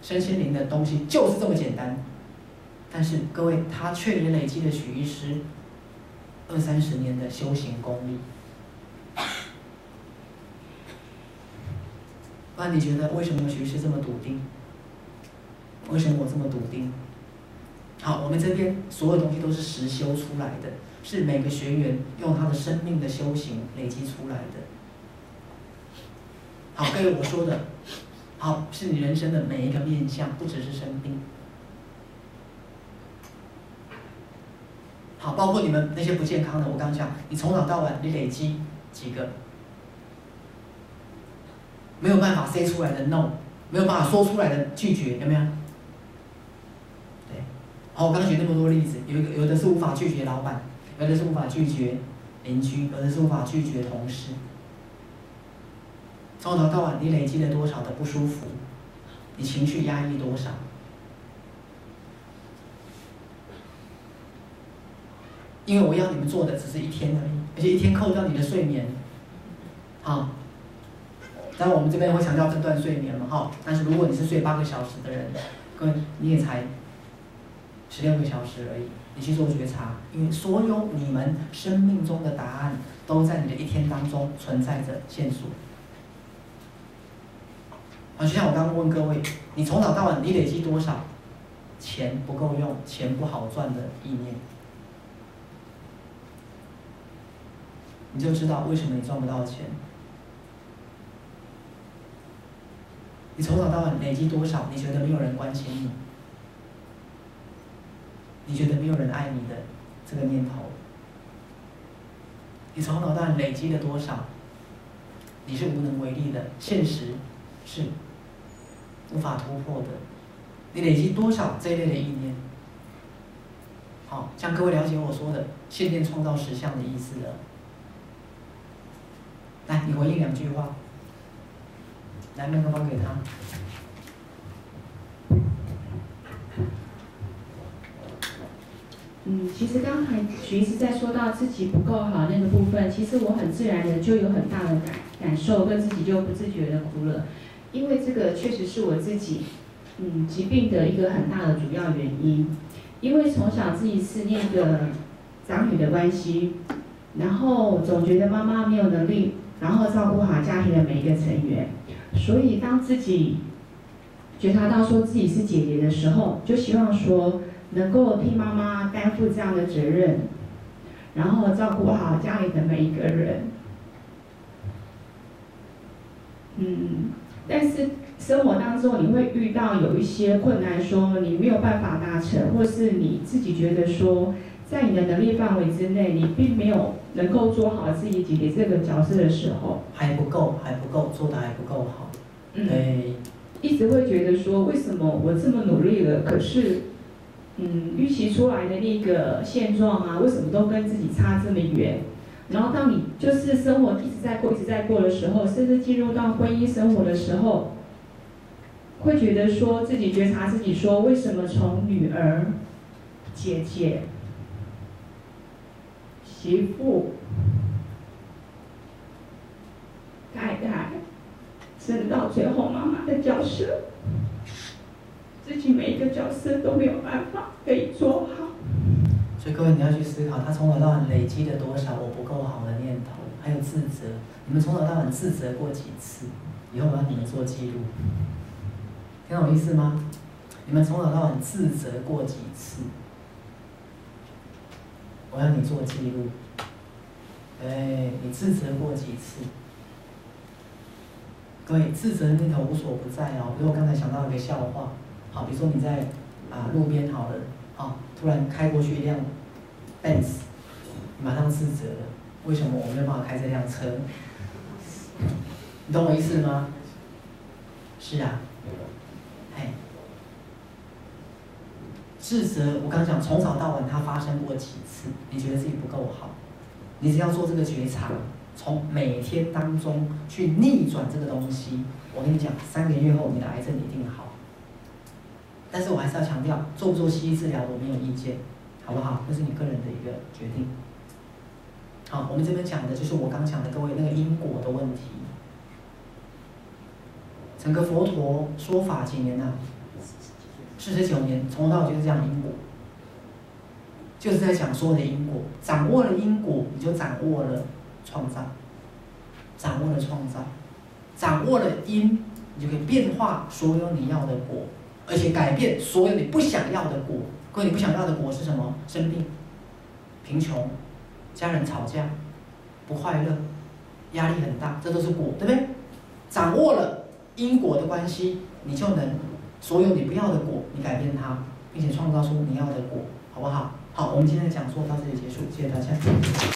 身心灵的东西就是这么简单，但是各位，他确实累积了许医师20-30年的修行功力。那你觉得为什么许医师这么笃定？为什么我这么笃定？好，我们这边所有东西都是实修出来的，是每个学员用他的生命的修行累积出来的。好，各位我说的。好，是你人生的每一个面向，不只是生病。好，包括你们那些不健康的，我刚讲，你从早到晚你累积几个，没有办法 say 出来的 no， 没有办法说出来的拒绝，有没有？对。好，我刚举那么多例子，有的是无法拒绝老板，有的是无法拒绝邻居，有的是无法拒绝同事。从头到晚，你累积了多少的不舒服？你情绪压抑多少？因为我要你们做的只是1天而已，而且1天扣掉你的睡眠，好。但我们这边会强调分段睡眠嘛，哈。但是如果你是睡8个小时的人，各位你也才16个小时而已。你去做觉察，因为所有你们生命中的答案都在你的1天当中存在着线索。就像我刚刚问各位，你从早到晚你累积多少钱不够用、钱不好赚的意念，你就知道为什么你赚不到钱。你从早到晚累积多少你觉得没有人关心你、你觉得没有人爱你的这个念头，你从早到晚累积了多少你是无能为力的，现实是无法突破的，你累积多少这一类的意念？好，这样各位了解我说的信念创造实相的意思了。来，你回应两句话。来，麦克风给他。 其实刚才徐医师在说到自己不够好那个部分，其实我很自然的就有很大的感受，跟自己就不自觉的哭了，因为这个确实是我自己，疾病的一个很大的主要原因，因为从小自己是那个长女的关系，然后总觉得妈妈没有能力，然后照顾好家庭的每一个成员，所以当自己觉察到说自己是姐姐的时候，就希望说。 能够替妈妈担负这样的责任，然后照顾好家里的每一个人。但是生活当中你会遇到有一些困难，说你没有办法达成，或是你自己觉得说，在你的能力范围之内，你并没有能够做好自己姐姐这个角色的时候，还不够，做得还不够好。对，一直会觉得说，为什么我这么努力了，可是。 预期出来的那个现状啊，为什么都跟自己差这么远？然后当你就是生活一直在过的时候，甚至进入到婚姻生活的时候，会觉得说自己觉察自己说，为什么从女儿、姐姐、媳妇、太太，甚至到最后妈妈的角色。 自己每一个角色都没有办法可以做好，所以各位你要去思考，他从小到晚累积了多少我不够好的念头，还有自责。你们从小到晚自责过几次？以后我让你们做记录，听懂我意思吗？你们从小到晚自责过几次？我让你做记录。哎，你自责过几次？ 各位，自责的念头无所不在哦。比如我刚才想到一个笑话，好，比如说你在路边好了，啊，突然开过去一辆 Benz， 马上自责了，为什么我没有办法开这辆车？你懂我意思吗？是啊，哎，自责，我刚讲从早到晚它发生过几次？你觉得自己不够好，你只要做这个觉察。 从每天当中去逆转这个东西，我跟你讲，3个月后你的癌症一定好。但是我还是要强调，做不做西医治疗我没有意见，好不好？那是你个人的一个决定。好，我们这边讲的就是我刚讲的各位那个因果的问题。整个佛陀说法几年啊？49年，从头到尾就是讲因果，就是在讲说的因果，掌握了因果，你就掌握了。 创造，掌握了创造，掌握了因，你就可以变化所有你要的果，而且改变所有你不想要的果。各位，你不想要的果是什么？生病、贫穷、家人吵架、不快乐、压力很大，这都是果，对不对？掌握了因果的关系，你就能所有你不要的果，你改变它，并且创造出你要的果，好不好？好，我们今天的讲座到这里结束，谢谢大家。